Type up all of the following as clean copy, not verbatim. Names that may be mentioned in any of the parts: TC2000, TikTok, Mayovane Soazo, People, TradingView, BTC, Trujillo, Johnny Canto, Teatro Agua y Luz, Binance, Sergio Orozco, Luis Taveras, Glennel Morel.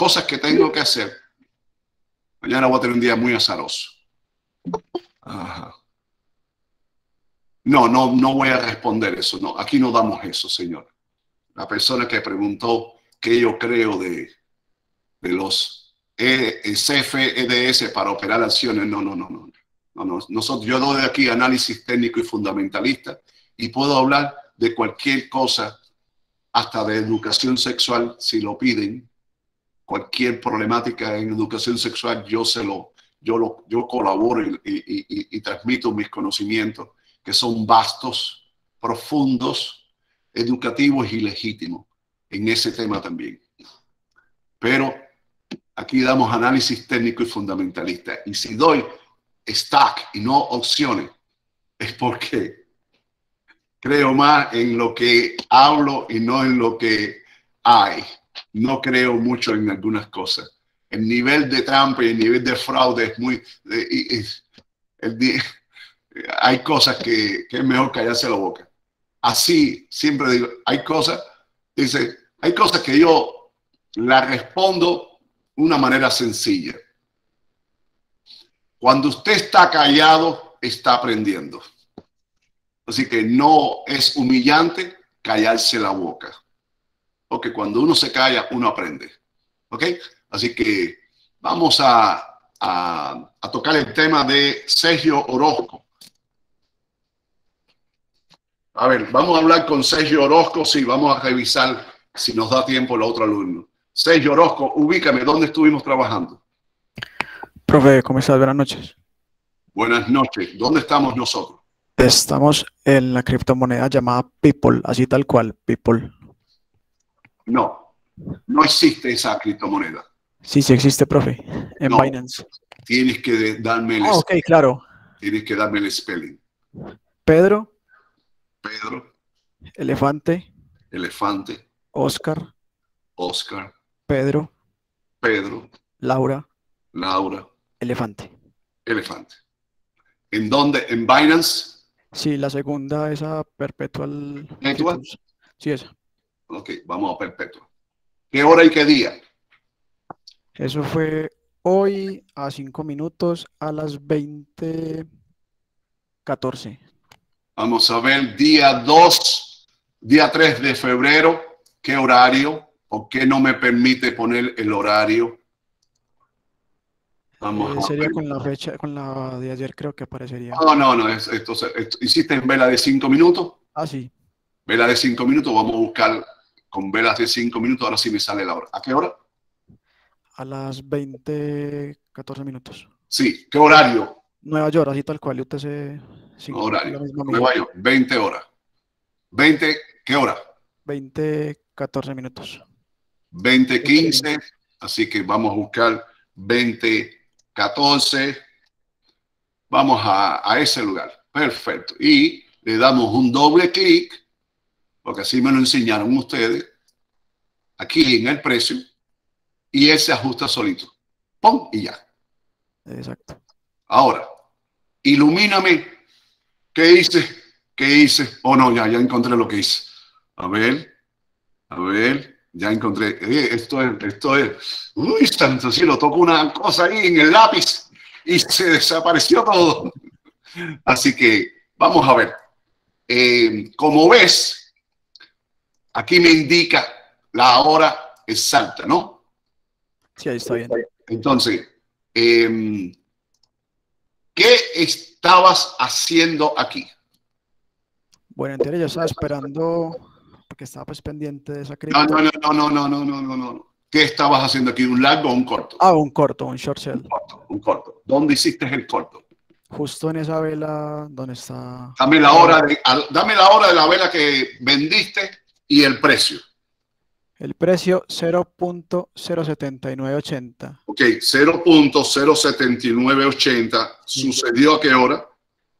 cosas que tengo que hacer. Mañana voy a tener un día muy azaroso. Ajá. No voy a responder eso. No, aquí no damos eso, señor. La persona que preguntó qué yo creo de los CFEDS para operar acciones, no. Nosotros, yo doy aquí análisis técnico y fundamentalista y puedo hablar de cualquier cosa, hasta de educación sexual, si lo piden. Cualquier problemática en educación sexual, yo colaboro y transmito mis conocimientos, que son vastos, profundos, educativos y legítimos en ese tema también. Pero aquí damos análisis técnico y fundamentalista. Y si doy stack y no opciones, es porque creo más en lo que hablo y no en lo que hay. No creo mucho en algunas cosas. El nivel de trampa y el nivel de fraude es muy... hay cosas que es mejor callarse la boca. Así siempre digo, hay cosas, dice, hay cosas que yo la respondo de una manera sencilla. Cuando usted está callado, está aprendiendo. Así que no es humillante callarse la boca. Porque cuando uno se calla, uno aprende. ¿Ok? Así que vamos a tocar el tema de Sergio Orozco. A ver, vamos a hablar con Sergio Orozco. Sí, vamos a revisar si nos da tiempo el otro alumno. Sergio Orozco, ubícame, ¿dónde estuvimos trabajando? Profe, ¿cómo estás? Buenas noches. Buenas noches. ¿Dónde estamos nosotros? Estamos en la criptomoneda llamada People, así tal cual, People. No, no existe esa criptomoneda. Sí, sí existe, profe, en Binance. Tienes que darme el spelling. Ok, claro. Tienes que darme el spelling. Pedro. Pedro. Elefante. Elefante. Oscar. Oscar. Pedro. Pedro. Laura. Laura. Elefante. Elefante. ¿En dónde? ¿En Binance? Sí, la segunda, esa perpetual. ¿Perpetual? Sí, esa. Ok, vamos a Perpetua. ¿Qué hora y qué día? Eso fue hoy a 5 minutos a las 20:14. Vamos a ver día 3 de febrero, ¿qué horario? ¿Por qué no me permite poner el horario? Vamos a sería ver. Con la fecha, con la de ayer creo que aparecería. No, esto, ¿hiciste en vela de 5 minutos? Ah, sí. Vela de 5 minutos, vamos a buscar... Con velas de 5 minutos, ahora sí me sale la hora. ¿A qué hora? A las 20:14. Sí, ¿qué horario? Nueva York, así tal cual, UTC 5. Horario, Nueva York, 20 horas. 20, ¿qué hora? 20:14. 20:15, así que vamos a buscar 20:14. Vamos a ese lugar, perfecto. Y le damos un doble clic. Porque así me lo enseñaron ustedes, aquí en el precio, y él se ajusta solito. ¡Pum! Y ya. Exacto. Ahora, ilumíname. ¿Qué hice? ¿Qué hice? Oh, no, ya encontré lo que hice. A ver, ya encontré. Esto es. Uy, tanto cielo, toco una cosa ahí en el lápiz y se desapareció todo. Así que, vamos a ver. Como ves, aquí me indica la hora exacta, ¿no? Sí, ahí está bien. Entonces, ¿qué estabas haciendo aquí? Bueno, en teoría yo estaba esperando, porque estaba pues pendiente de esa cripto. No. ¿Qué estabas haciendo aquí? ¿Un largo o un corto? Ah, un corto, un short sell. Un corto. ¿Dónde hiciste el corto? Justo en esa vela donde está... Dame la hora de la vela que vendiste. ¿Y el precio? El precio 0.07980. Ok, 0.07980. ¿Sucedió a qué hora?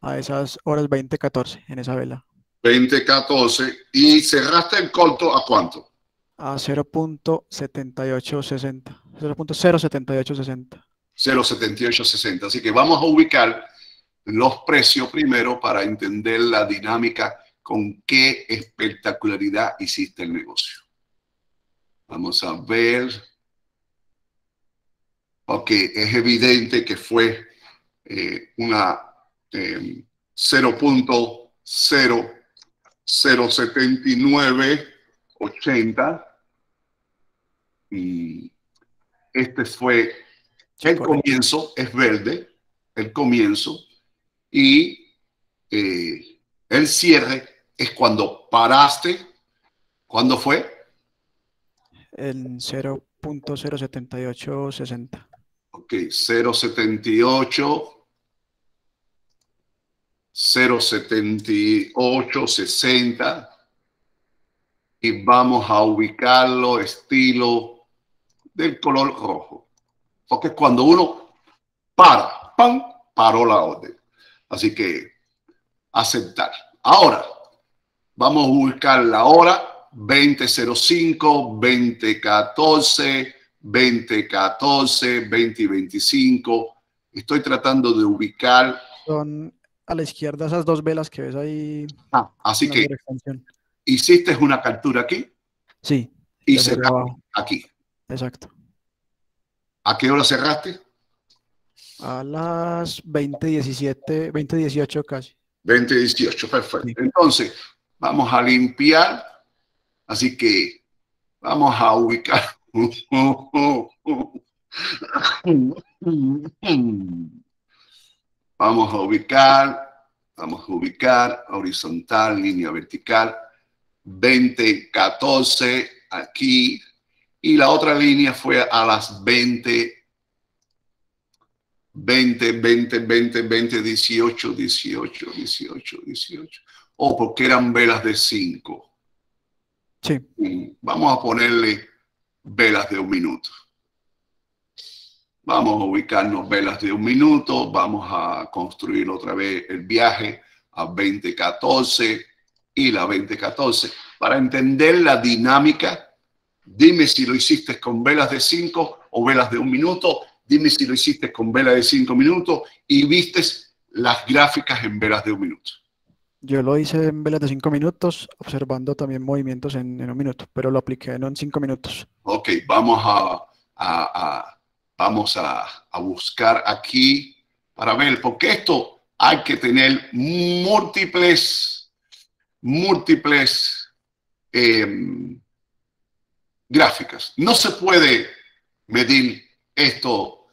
A esas horas 20:14, en esa vela. 20:14. ¿Y cerraste el corto a cuánto? A 0.7860. 0.07860. 0.7860. Así que vamos a ubicar los precios primero para entender la dinámica. ¿Con qué espectacularidad hiciste el negocio? Vamos a ver. Okay, es evidente que fue una 0.07980. Este fue el comienzo, es verde, el comienzo, y el cierre es cuando paraste. ¿Cuándo fue? El 0.07860. Ok, 0.7860. Y vamos a ubicarlo estilo del color rojo. Porque cuando uno para, ¡pam!, paró la orden. Así que aceptar. Ahora, vamos a ubicar la hora 20.05, 20.14, 20.14, 20.25. Estoy tratando de ubicar... Son a la izquierda esas dos velas que ves ahí. Ah, así que... ¿Hiciste una captura aquí? Sí. Y cerraste aquí. Exacto. ¿A qué hora cerraste? A las 20.17, 20.18 casi. 20.18, perfecto. Sí. Entonces, vamos a limpiar. Así que vamos a ubicar. Vamos a ubicar. Vamos a ubicar horizontal, línea vertical. 20.14 aquí, y la otra línea fue a las 20, 20, 20, 20, 18, 18, 18, 18. Oh, porque eran velas de 5. Sí. Vamos a ponerle velas de 1 minuto. Vamos a ubicarnos velas de 1 minuto. Vamos a construir otra vez el viaje a 20.14. Y la 20.14, para entender la dinámica. Dime si lo hiciste con velas de 5 o velas de 1 minuto, dime si lo hiciste con velas de 5 minutos y vistes las gráficas en velas de 1 minuto. Yo lo hice en velas de 5 minutos, observando también movimientos en 1 minuto, pero lo apliqué no en 5 minutos. Ok, vamos a buscar aquí para ver, porque esto hay que tener múltiples gráficas. No se puede medir esto,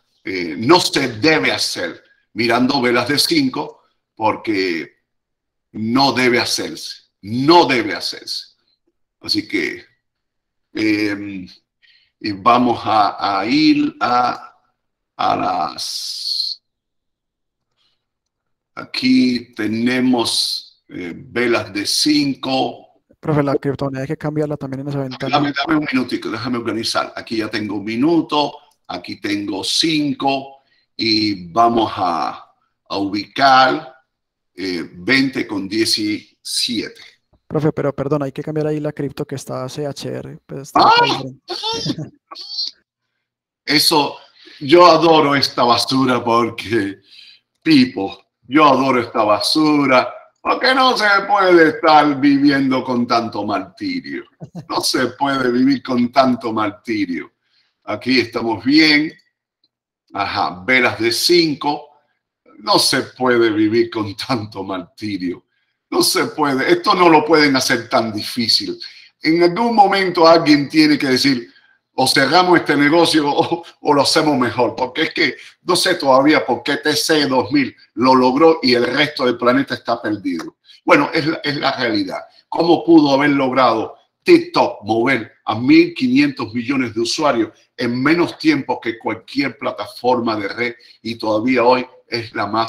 no se debe hacer mirando velas de 5, porque no debe hacerse, no debe hacerse. Así que vamos a ir a las... Aquí tenemos... velas de 5. Profe, la criptomoneda hay que cambiarla también en esa ventana. Dame un minutico, déjame organizar. Aquí ya tengo 1 minuto, aquí tengo 5, y vamos a ubicar 20.17. Profe, pero perdón, hay que cambiar ahí la cripto que está CHR. Pues está Eso, yo adoro esta basura porque, People, yo adoro esta basura. Porque no se puede estar viviendo con tanto martirio. No se puede vivir con tanto martirio. Aquí estamos bien. Ajá, velas de 5. No se puede vivir con tanto martirio. No se puede. Esto no lo pueden hacer tan difícil. En algún momento alguien tiene que decir, o cerramos este negocio o lo hacemos mejor, porque es que no sé todavía por qué TC2000 lo logró y el resto del planeta está perdido. Bueno, es la realidad. ¿Cómo pudo haber logrado TikTok mover a 1.500 millones de usuarios en menos tiempo que cualquier plataforma de red, y todavía hoy es la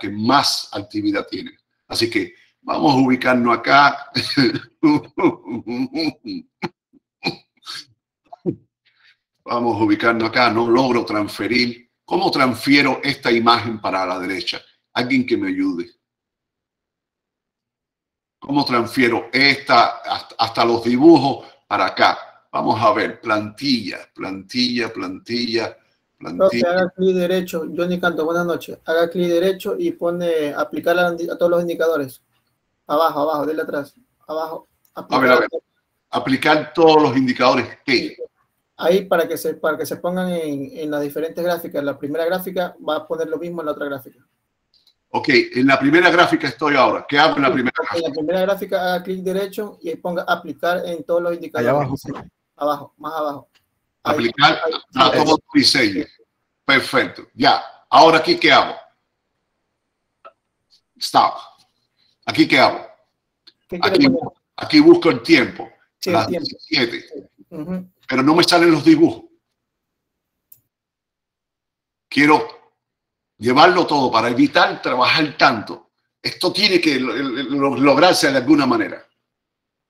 que más actividad tiene? Así que vamos a ubicarnos acá. Vamos a ubicarnos acá, no logro transferir. ¿Cómo transfiero esta imagen para la derecha? Alguien que me ayude. ¿Cómo transfiero esta hasta los dibujos para acá? Vamos a ver, plantilla, plantilla, plantilla, plantilla. Profe, haga clic derecho, Johnny Canto, buenas noches. Haga clic derecho y pone aplicar a todos los indicadores. Abajo, abajo, dele atrás. Abajo. Aplicar. A ver, aplicar todos los indicadores. ¿Qué? Ahí para que se pongan en las diferentes gráficas. La primera gráfica va a poner lo mismo en la otra gráfica. Ok, en la primera gráfica estoy ahora. ¿Qué hago en la primera gráfica? En la primera gráfica haga clic derecho y ponga aplicar en todos los indicadores. Allá abajo. Abajo, más abajo. Ahí, aplicar a todo tu diseño. Sí. Perfecto, ya. Ahora aquí, ¿qué hago? Stop. ¿Aquí qué hago? Aquí busco el tiempo. Sí, las el tiempo. 17. Uh-huh. Pero no me salen los dibujos. Quiero llevarlo todo para evitar trabajar tanto. Esto tiene que lograrse de alguna manera.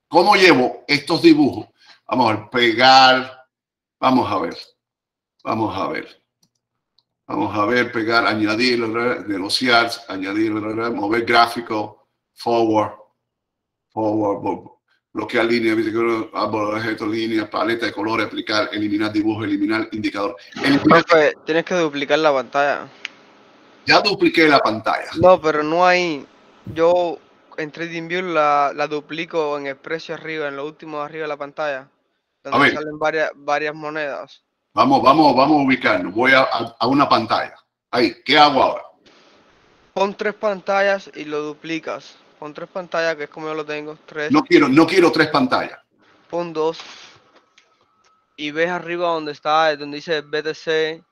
¿Cómo llevo estos dibujos? Vamos a pegar. Vamos a ver. Vamos a ver. Vamos a ver, pegar, añadir, negociar, añadir, mover gráfico, forward, bloquear línea, objeto, línea, paleta de colores, aplicar, eliminar dibujo, eliminar indicador. Profe, tienes que duplicar la pantalla. Ya dupliqué la pantalla. No, pero no hay. Yo en TradingView la duplico en el precio arriba, en lo último de arriba de la pantalla. Donde salen varias monedas. Vamos a ubicarnos. Voy a una pantalla. Ahí, ¿qué hago ahora? Pon tres pantallas y lo duplicas. Pon tres pantallas, que es como yo lo tengo. Tres. No quiero tres pantallas. Pon dos. Y ves arriba donde dice BTC,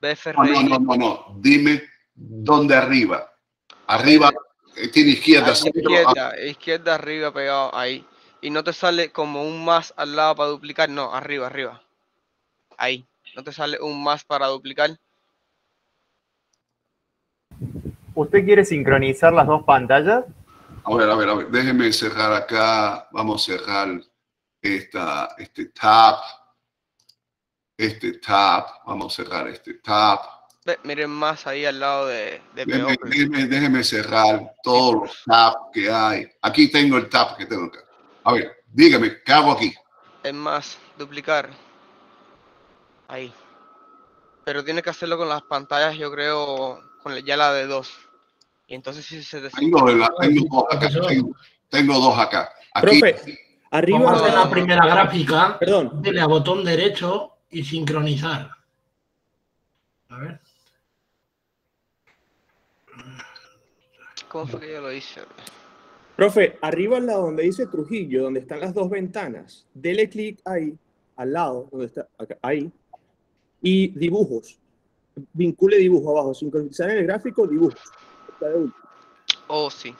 BFRI. No. Dime dónde arriba. Arriba, tiene izquierda. Izquierda, arriba, pegado ahí. Y no te sale como un más al lado para duplicar. No, arriba. Ahí. ¿No te sale un más para duplicar? ¿Usted quiere sincronizar las dos pantallas? A ver. Déjeme cerrar acá. Vamos a cerrar tab. Vamos a cerrar este tab. Miren más ahí al lado de déjeme cerrar todos los tabs que hay. Aquí tengo el tab que tengo acá. A ver, dígame, ¿qué hago aquí? Es más, duplicar. Ahí. Pero tiene que hacerlo con las pantallas, yo creo, con ya la de dos. Y entonces si se te... Tengo dos acá. Aquí. Profe, arriba. Vamos a la primera gráfica. Perdón. Dele a botón derecho y sincronizar. A ver. ¿Cómo fue que yo lo hice? Profe, arriba al lado donde dice Trujillo, donde están las dos ventanas, dele clic ahí. Al lado, donde está, acá, ahí, y dibujos. Vincule dibujo abajo, sincronizar en el gráfico, dibujos. Oh, sí.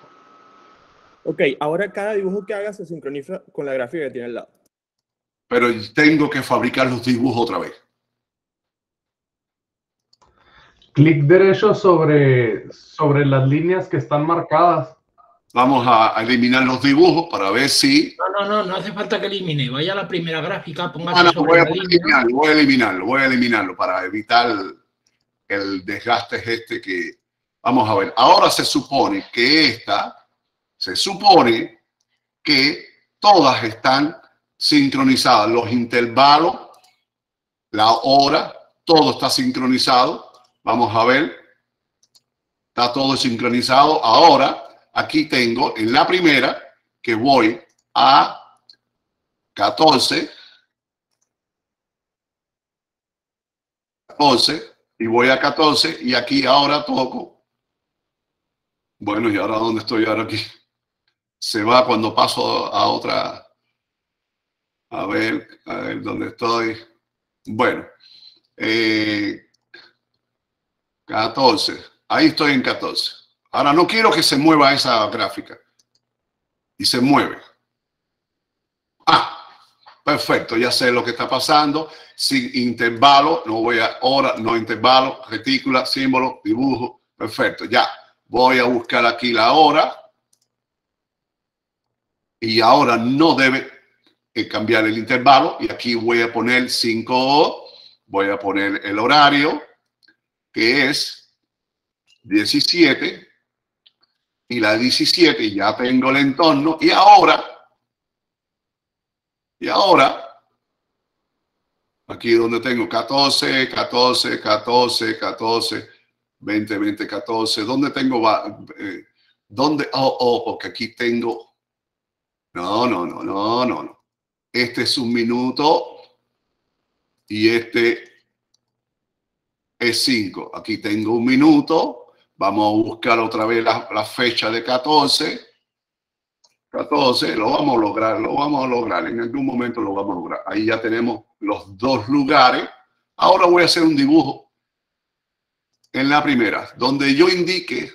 Ok, ahora cada dibujo que haga se sincroniza con la gráfica que tiene al lado. Pero tengo que fabricar los dibujos otra vez. Clic derecho sobre las líneas que están marcadas. Vamos a eliminar los dibujos para ver si... No hace falta que elimine. Vaya a la primera gráfica, póngase sobre la línea. Voy a eliminarlo para evitar el desgaste este que... Vamos a ver. Ahora se supone que todas están sincronizadas. Los intervalos, la hora, todo está sincronizado. Vamos a ver. Está todo sincronizado. Ahora... Aquí tengo en la primera que voy a 14 y voy a 14 y aquí ahora toco. Bueno, ¿y ahora dónde estoy? Ahora aquí se va cuando paso a otra. A ver dónde estoy. Bueno, 14. Ahí estoy en 14. Ahora no quiero que se mueva esa gráfica. Y se mueve. Ah, perfecto. Ya sé lo que está pasando. Sin intervalo, no voy a hora, no intervalo, retícula, símbolo, dibujo. Perfecto. Ya. Voy a buscar aquí la hora. Y ahora no debe cambiar el intervalo. Y aquí voy a poner 5. Voy a poner el horario, que es 17. Y la 17, ya tengo el entorno. Y ahora, aquí donde tengo 14, 14, 14, 14, 20, 20, 14. ¿Dónde tengo? Porque aquí tengo. No. Este es un minuto. y este es 5. Aquí tengo un minuto. Vamos a buscar otra vez la fecha de 14. 14, lo vamos a lograr. En algún momento lo vamos a lograr. Ahí ya tenemos los dos lugares. Ahora voy a hacer un dibujo en la primera, donde yo indique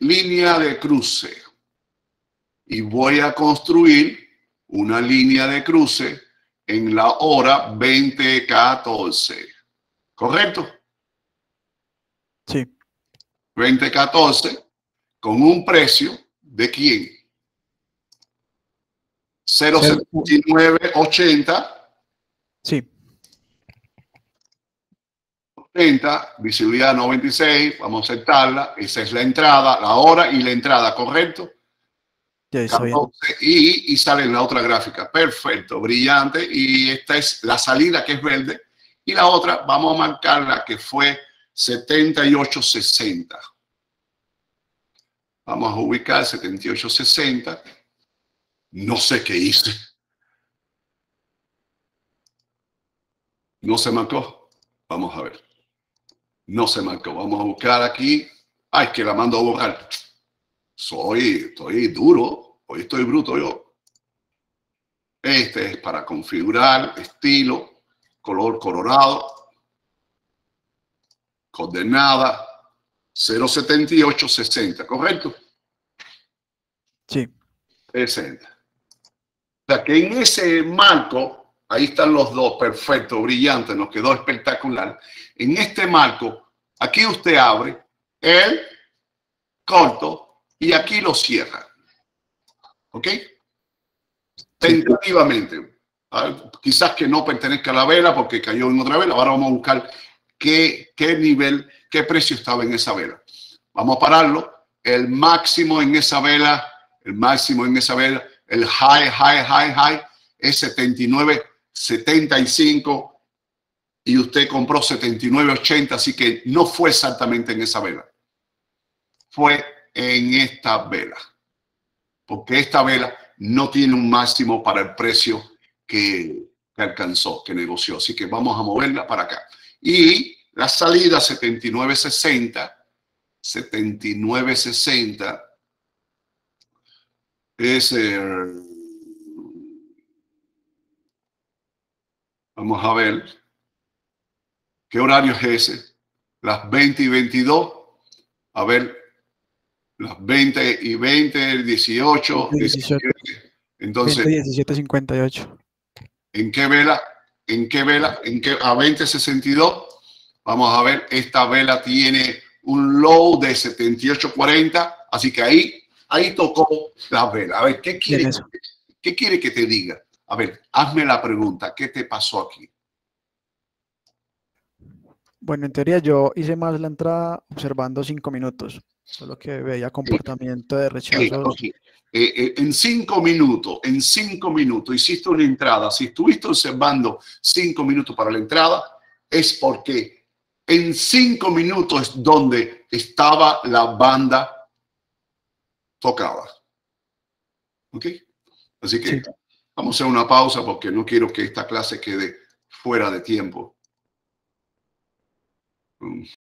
línea de cruce. Y voy a construir una línea de cruce en la hora 20:14. ¿Correcto? Sí. 20:14 con un precio de ¿quién? 0.7980. Sí. 80, visibilidad 96, vamos a aceptarla. Esa es la entrada, la hora y la entrada, ¿correcto? Sí, 14, y sale en la otra gráfica. Perfecto, brillante. Y esta es la salida, que es verde. Y la otra, vamos a marcarla, que fue 78.60. Vamos a ubicar 78.60. No sé qué hice. No se marcó. Vamos a ver. No se marcó. Vamos a buscar aquí. Ay, que la mando a borrar. Estoy duro. Hoy estoy bruto yo. Este es para configurar estilo, color colorado. Coordenada 0.7860, ¿correcto? Sí. 60. O sea que en ese marco, ahí están los dos, perfecto, brillante, nos quedó espectacular. En este marco, aquí usted abre el corto y aquí lo cierra. ¿Ok? Sí. Tentativamente. Quizás que no pertenezca a la vela porque cayó en otra vela. Ahora vamos a buscar... ¿Qué nivel, qué precio estaba en esa vela? Vamos a pararlo. El máximo en esa vela, el high, es 79.75 y usted compró 79.80, así que no fue exactamente en esa vela. Fue en esta vela. Porque esta vela no tiene un máximo para el precio que alcanzó, que negoció. Así que vamos a moverla para acá. Y la salida 79.60 es, vamos a ver, ¿qué horario es ese? Las 20:22, a ver, las 20:20, el 18, 17. Entonces, 17:58. ¿En qué vela? A 20.62, vamos a ver, esta vela tiene un low de 78.40, así que ahí tocó la vela. A ver, ¿qué quiere que te diga? A ver, hazme la pregunta, ¿qué te pasó aquí? Bueno, en teoría yo hice más la entrada observando 5 minutos, solo que veía comportamiento de rechazo. Okay. En cinco minutos hiciste una entrada. Si estuviste observando 5 minutos para la entrada, es porque en 5 minutos es donde estaba la banda tocada. ¿Ok? Así que sí. Vamos a hacer una pausa porque no quiero que esta clase quede fuera de tiempo.